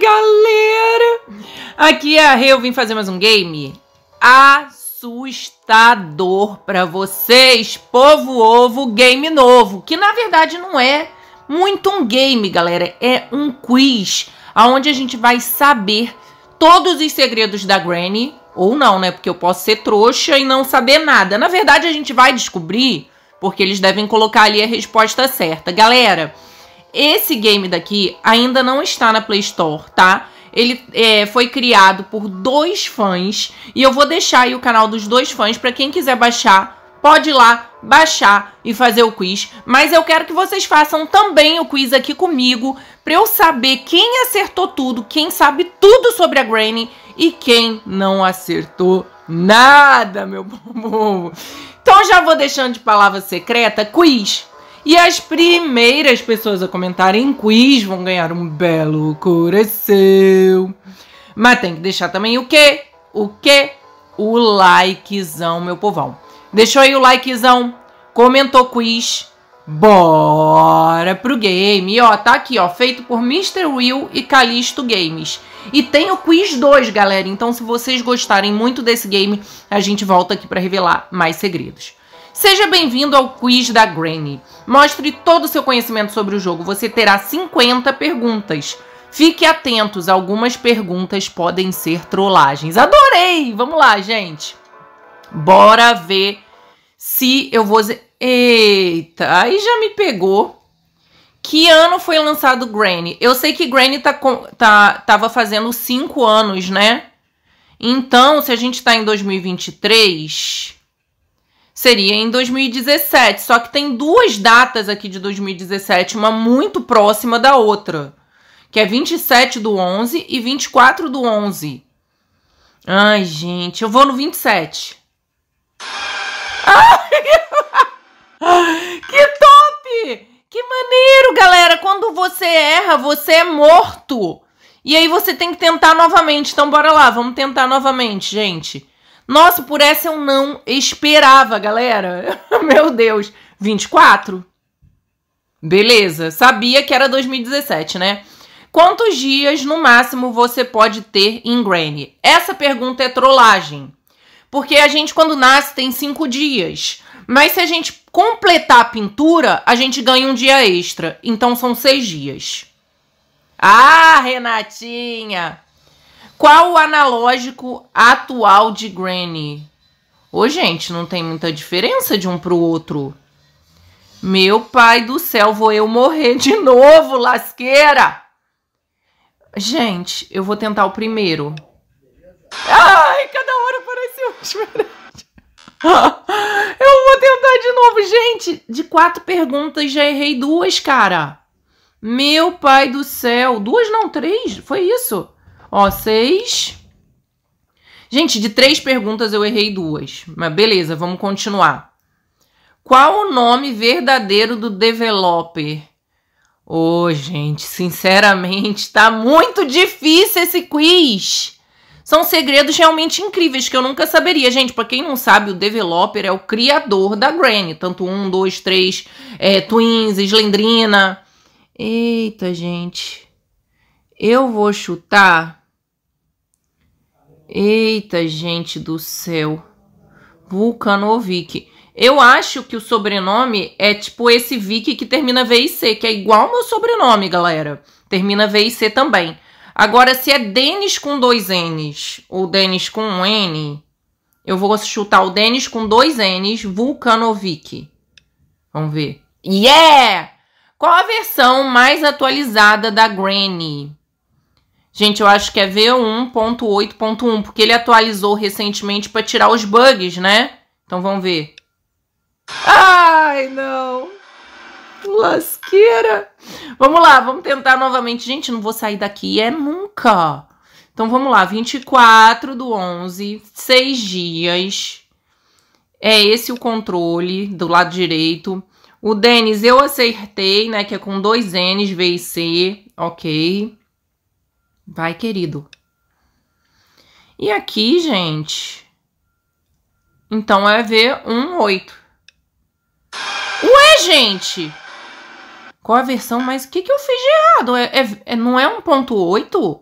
Galera! Aqui é a Rê, eu vim fazer mais um game assustador pra vocês, povo ovo, game novo, que na verdade não é muito um game, galera, é um quiz, onde a gente vai saber todos os segredos da Granny, ou não, né, porque eu posso ser trouxa e não saber nada. Na verdade a gente vai descobrir, porque eles devem colocar ali a resposta certa. Galera, esse game daqui ainda não está na Play Store, tá? Ele foi criado por dois fãs e eu vou deixar aí o canal dos dois fãs para quem quiser baixar, pode ir lá baixar e fazer o quiz. Mas eu quero que vocês façam também o quiz aqui comigo para eu saber quem acertou tudo, quem sabe tudo sobre a Granny e quem não acertou nada, meu povo. Então já vou deixando de palavra secreta, quiz. E as primeiras pessoas a comentarem quiz vão ganhar um belo coração. Mas tem que deixar também o quê? O quê? O likezão, meu povão. Deixou aí o likezão, comentou quiz, bora pro game. E ó, tá aqui ó, feito por Mr. Will e Calixto Games. E tem o quiz 2, galera, então se vocês gostarem muito desse game, a gente volta aqui pra revelar mais segredos. Seja bem-vindo ao quiz da Granny. Mostre todo o seu conhecimento sobre o jogo. Você terá 50 perguntas. Fique atentos, algumas perguntas podem ser trollagens. Adorei! Vamos lá, gente. Bora ver se eu vou... Eita, aí já me pegou. Que ano foi lançado Granny? Eu sei que Granny tava fazendo 5 anos, né? Então, se a gente tá em 2023... Seria em 2017, só que tem duas datas aqui de 2017, uma muito próxima da outra, que é 27 do 11 e 24 do 11. Ai, gente, eu vou no 27. Ai, que top! Que maneiro, galera! Quando você erra, você é morto. E aí você tem que tentar novamente, então bora lá, vamos tentar novamente, gente. Nossa, por essa eu não esperava, galera. Meu Deus. 24? Beleza. Sabia que era 2017, né? Quantos dias, no máximo, você pode ter em Granny? Essa pergunta é trollagem. Porque a gente, quando nasce, tem 5 dias. Mas se a gente completar a pintura, a gente ganha um dia extra. Então, são 6 dias. Ah, Renatinha! Qual o analógico atual de Granny? Ô, gente, não tem muita diferença de um pro outro. Meu pai do céu, vou eu morrer de novo, lasqueira! Gente, eu vou tentar o primeiro. Ai, cada hora apareceu diferente. Eu vou tentar de novo, gente. De 4 perguntas, já errei 2, cara. Meu pai do céu. 2 não, 3? Foi isso? Ó, 6. Gente, de 3 perguntas eu errei 2. Mas beleza, vamos continuar. Qual o nome verdadeiro do developer? Ô, gente, sinceramente, tá muito difícil esse quiz. São segredos realmente incríveis que eu nunca saberia. Gente, pra quem não sabe, o developer é o criador da Granny. Tanto 1, 2, 3, Twins, Slendrina. Eita, gente. Eu vou chutar. Eita, gente do céu. Vulcanovic. Eu acho que o sobrenome é tipo esse Vic que termina VIC, que é igual ao meu sobrenome, galera. Termina VIC também. Agora, se é Denis com 2 N's ou Denis com 1 N, eu vou chutar o Denis com 2 N's, Vulcanovic. Vamos ver. Yeah! Qual a versão mais atualizada da Granny? Gente, eu acho que é V1.8.1, porque ele atualizou recentemente para tirar os bugs, né? Então vamos ver. Ai, não! Lasqueira! Vamos lá, vamos tentar novamente. Gente, não vou sair daqui, é nunca. Então vamos lá, 24 do 11, 6 dias. É esse o controle do lado direito. O Denis eu acertei, né? Que é com 2 N's, V e C. Ok. Vai, querido. E aqui, gente... Então é V18. Ué, gente! Qual a versão? Mas o que, que eu fiz de errado? Não é 1.8?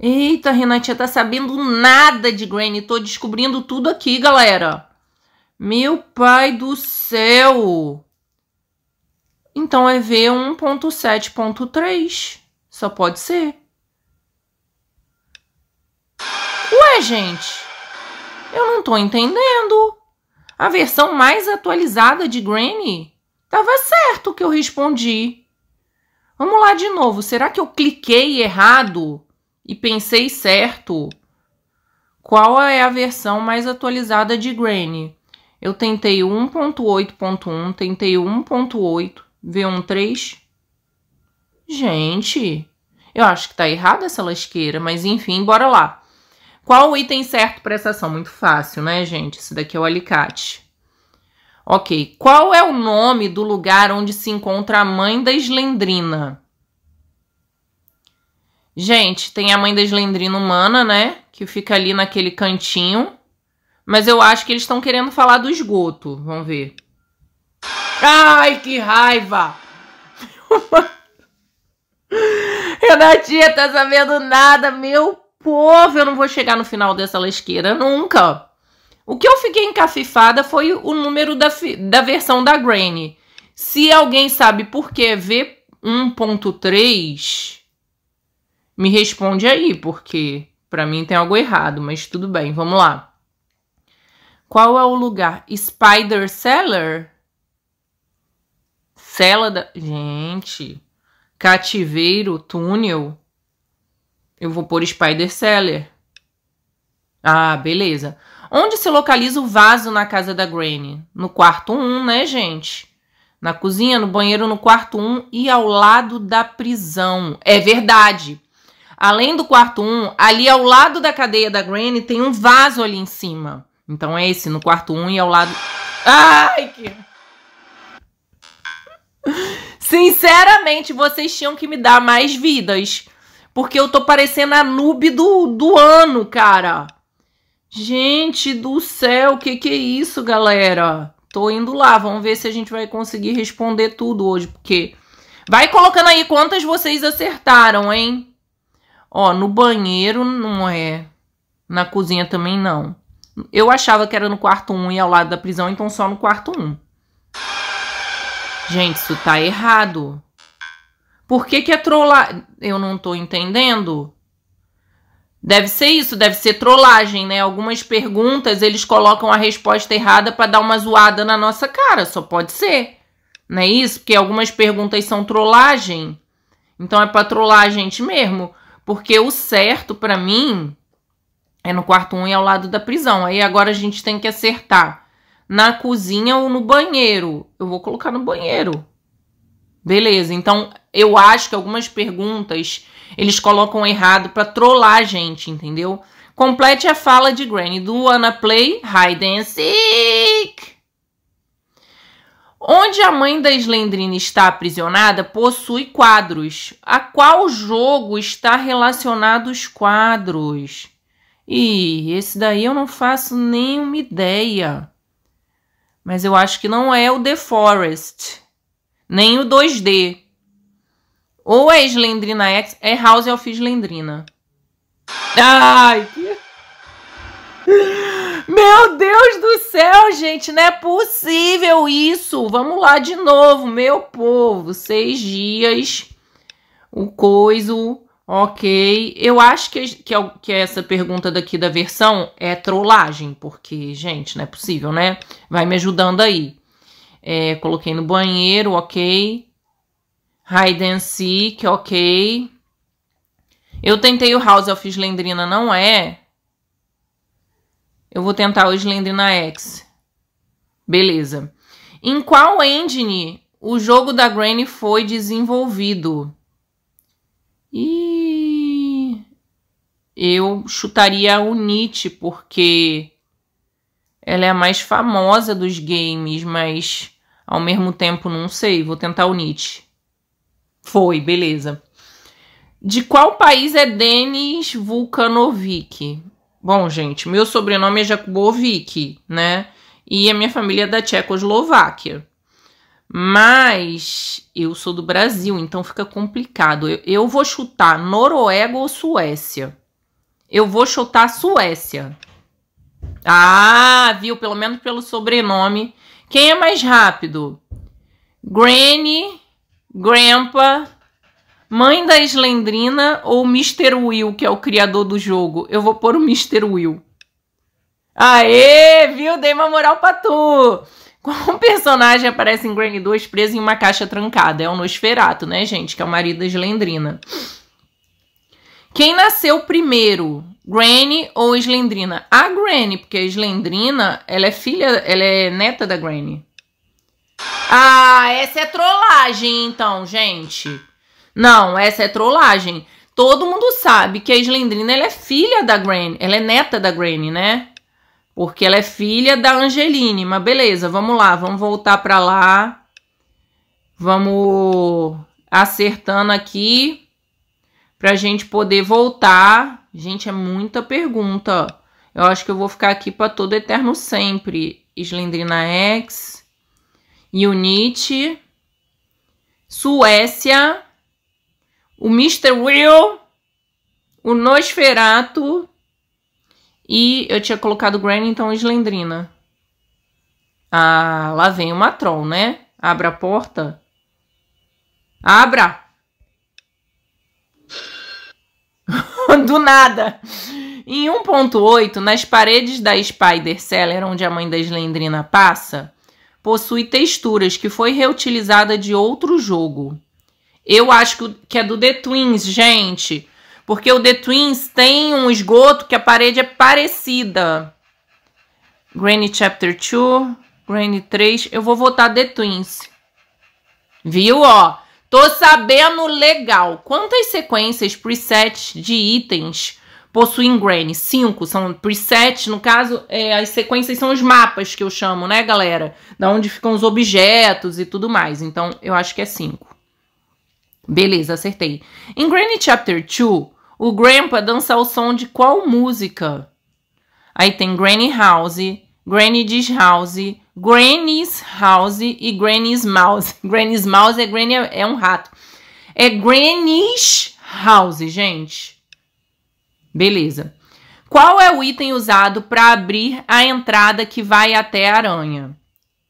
Eita, Renatinha tá sabendo nada de Granny. Tô descobrindo tudo aqui, galera. Meu pai do céu. Então é V1.7.3. Só pode ser. Ué, gente. Eu não tô entendendo. A versão mais atualizada de Granny? Tava certo que eu respondi. Vamos lá de novo. Será que eu cliquei errado e pensei certo? Qual é a versão mais atualizada de Granny? Eu tentei 1.8.1, tentei 1.8, V1.3. Gente, eu acho que tá errada essa lasqueira, mas enfim, bora lá. Qual o item certo para essa ação? Muito fácil, né, gente? Esse daqui é o alicate. Ok, qual é o nome do lugar onde se encontra a mãe da Slendrina? Gente, tem a mãe da Slendrina humana, né? Que fica ali naquele cantinho. Mas eu acho que eles estão querendo falar do esgoto. Vamos ver. Ai, que raiva! Renatinha tá sabendo nada, meu povo. Eu não vou chegar no final dessa lasqueira nunca. O que eu fiquei encafifada foi o número da versão da Granny. Se alguém sabe por que V1.3, me responde aí, porque pra mim tem algo errado, mas tudo bem, vamos lá. Qual é o lugar? Spider Cellar? Cela da... Gente, cativeiro, túnel. Eu vou pôr Spider Cellar. Ah, beleza. Onde se localiza o vaso na casa da Granny? No quarto 1, né, gente? Na cozinha, no banheiro, no quarto 1 e ao lado da prisão. É verdade. Além do quarto 1, ali ao lado da cadeia da Granny tem um vaso ali em cima. Então é esse, no quarto 1 e ao lado... Ai, que... Sinceramente, vocês tinham que me dar mais vidas. Porque eu tô parecendo a noob do ano, cara. Gente do céu, o que é isso, galera? Tô indo lá, vamos ver se a gente vai conseguir responder tudo hoje, porque... Vai colocando aí quantas vocês acertaram, hein? Ó, no banheiro não é, na cozinha também não. Eu achava que era no quarto 1 e ao lado da prisão, então só no quarto 1. Gente, isso tá errado. Por que é trollar? Eu não tô entendendo. Deve ser isso, deve ser trollagem, né? Algumas perguntas eles colocam a resposta errada para dar uma zoada na nossa cara, só pode ser. Não é isso? Porque algumas perguntas são trollagem. Então é para trollar a gente mesmo, porque o certo para mim é no quarto 1 e ao lado da prisão. Aí agora a gente tem que acertar na cozinha ou no banheiro. Eu vou colocar no banheiro. Beleza, então eu acho que algumas perguntas eles colocam errado pra trollar a gente, entendeu? Complete a fala de Granny. Do Wanna Play Hide and Seek. Onde a mãe da Slendrina está aprisionada possui quadros. A qual jogo está relacionado os quadros? Ih, esse daí eu não faço nenhuma ideia. Mas eu acho que não é o The Forest. Nem o 2D. Ou é Slendrina X, é House of Slendrina. Ai, que... Meu Deus do céu, gente, não é possível isso. Vamos lá de novo, meu povo. 6 dias. O coiso, ok. Eu acho que essa pergunta daqui da versão é trollagem, porque, gente, não é possível, né? Vai me ajudando aí. É, coloquei no banheiro, ok. Hide and Seek, ok. Eu tentei o House of Slendrina, não é? Eu vou tentar o Slendrina X. Beleza. Em qual engine o jogo da Granny foi desenvolvido? E eu chutaria a Unity, porque... Ela é a mais famosa dos games, mas ao mesmo tempo não sei. Vou tentar o Nietzsche. Foi, beleza. De qual país é Denis Vulcanovic? Bom, gente, meu sobrenome é Jakubovic, né? E a minha família é da Tchecoslováquia. Mas eu sou do Brasil, então fica complicado. Eu vou chutar Noruega ou Suécia. Eu vou chutar Suécia. Ah, viu? Pelo menos pelo sobrenome. Quem é mais rápido? Granny, Grandpa, mãe da Slendrina ou Mr. Will, que é o criador do jogo? Eu vou pôr o Mr. Will. Aê, viu? Dei uma moral pra tu. Qual personagem aparece em Granny 2 preso em uma caixa trancada? É o Nosferatu, né, gente? Que é o marido da Slendrina. Quem nasceu primeiro? Granny ou Slendrina? A Granny, porque a Slendrina, ela é filha, ela é neta da Granny. Ah, essa é trollagem, então, gente. Não, essa é trollagem. Todo mundo sabe que a Slendrina, ela é filha da Granny. Ela é neta da Granny, né? Porque ela é filha da Angelina. Mas beleza, vamos lá. Vamos voltar pra lá. Vamos acertando aqui. Pra gente poder voltar. Gente, é muita pergunta. Eu acho que eu vou ficar aqui pra todo eterno sempre. Slendrina X. Unity. Suécia. O Mr. Will. O Nosferatu. E eu tinha colocado Granny, então Slendrina. Ah, lá vem uma troll, né? Abra a porta. Abra! Do nada! Em 1.8, nas paredes da Spider Cellar, onde a mãe da Slendrina passa, possui texturas que foi reutilizada de outro jogo. Eu acho que é do The Twins, gente. Porque o The Twins tem um esgoto que a parede é parecida. Granny Chapter 2, Granny 3. Eu vou votar The Twins. Viu, ó? Tô sabendo legal. Quantas sequências presets de itens possuem Granny? 5. São presets, no caso, as sequências são os mapas que eu chamo, né, galera? Da onde ficam os objetos e tudo mais. Então, eu acho que é 5. Beleza, acertei. Em Granny Chapter 2... o Grandpa dança ao som de qual música? Aí tem Granny House, Granny's House, Granny's House e Granny's Mouse. Granny's Mouse é um rato. É Granny's House, gente. Beleza. Qual é o item usado para abrir a entrada que vai até a aranha?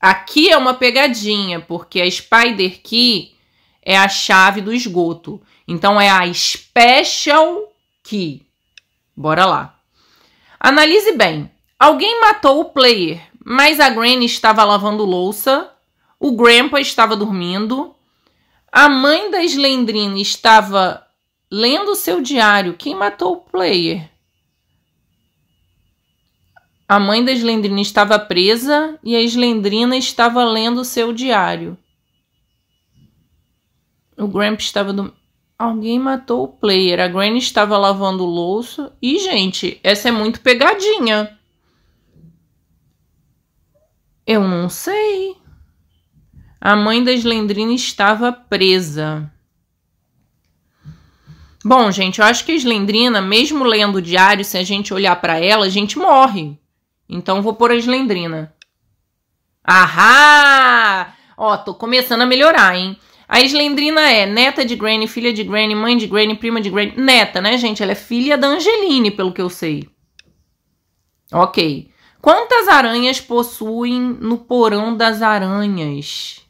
Aqui é uma pegadinha, porque a Spider Key é a chave do esgoto. Então, é a Special Key. Bora lá. Analise bem. Alguém matou o player, mas a Granny estava lavando louça, o Grandpa estava dormindo, a mãe da Slendrina estava lendo seu diário. Quem matou o player? A mãe da Slendrina estava presa e a Slendrina estava lendo seu diário. O Grandpa estava dormindo. Alguém matou o player. A Granny estava lavando louça. Ih, gente, essa é muito pegadinha. Eu não sei. A mãe da Slendrina estava presa. Bom, gente, eu acho que a Slendrina, mesmo lendo o diário, se a gente olhar para ela, a gente morre. Então, vou pôr a Slendrina. Ahá! Ó, tô começando a melhorar, hein? A Slendrina é neta de Granny, filha de Granny, mãe de Granny, prima de Granny. Neta, né, gente? Ela é filha da Angeline, pelo que eu sei. Ok. Quantas aranhas possuem no porão das aranhas?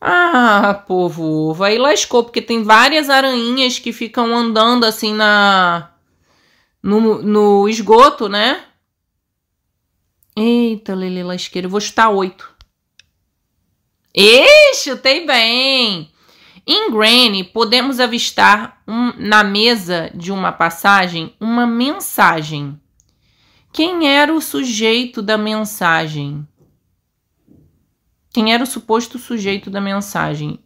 Ah, povo, vai lascou, porque tem várias aranhinhas que ficam andando assim no esgoto, né? Eita, lelê lasqueira. Eu vou chutar 8. E chutei bem! Em Granny, podemos avistar na mesa de uma passagem uma mensagem. Quem era o sujeito da mensagem? Quem era o suposto sujeito da mensagem?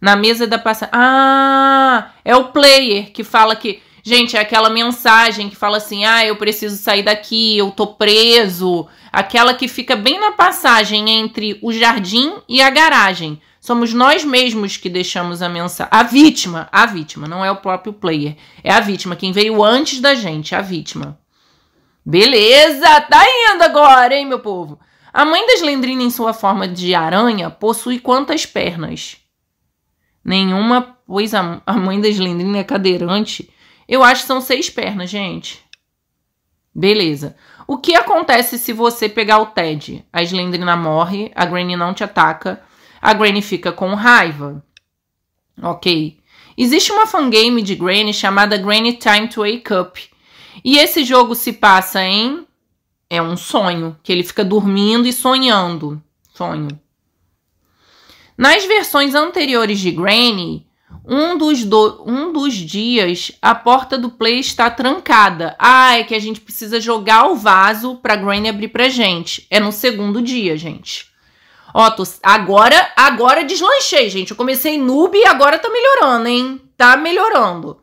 Na mesa da passagem... Ah! É o player que fala que... Gente, é aquela mensagem que fala assim... Ah, eu preciso sair daqui, eu tô preso... Aquela que fica bem na passagem entre o jardim e a garagem. Somos nós mesmos que deixamos a mensagem. A vítima, não é o próprio player. É a vítima, quem veio antes da gente, a vítima. Beleza, tá indo agora, hein, meu povo? A mãe da Slendrina em sua forma de aranha possui quantas pernas? Nenhuma, pois a mãe da Slendrina é cadeirante. Eu acho que são 6 pernas, gente. Beleza. O que acontece se você pegar o Ted? A Slendrina morre, a Granny não te ataca, a Granny fica com raiva. Ok. Existe uma fangame de Granny chamada Granny Time to Wake Up. E esse jogo se passa em... É um sonho, que ele fica dormindo e sonhando. Sonho. Nas versões anteriores de Granny, um dos dias a porta do play está trancada. Ah, é que a gente precisa jogar o vaso para Granny abrir pra gente. É no segundo dia, gente. Ó, agora deslanchei, gente. Eu comecei noob e agora tá melhorando, hein? Tá melhorando.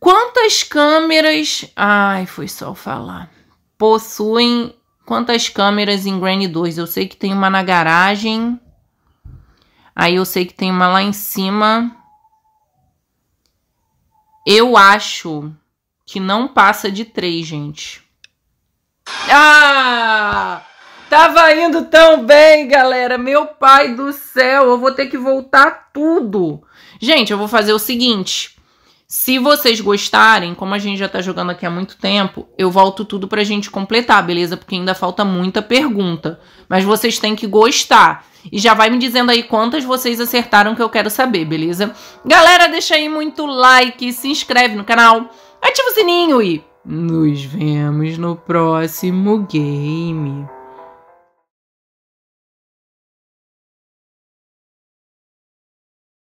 Quantas câmeras... Ai, foi só falar. Possuem quantas câmeras em Granny 2? Eu sei que tem uma na garagem. Aí eu sei que tem uma lá em cima. Eu acho que não passa de 3, gente. Ah! Tava indo tão bem, galera. Meu pai do céu. Eu vou ter que voltar tudo. Gente, eu vou fazer o seguinte... Se vocês gostarem, como a gente já tá jogando aqui há muito tempo, eu volto tudo pra gente completar, beleza? Porque ainda falta muita pergunta. Mas vocês têm que gostar. E já vai me dizendo aí quantas vocês acertaram que eu quero saber, beleza? Galera, deixa aí muito like, se inscreve no canal, ativa o sininho e nos vemos no próximo game.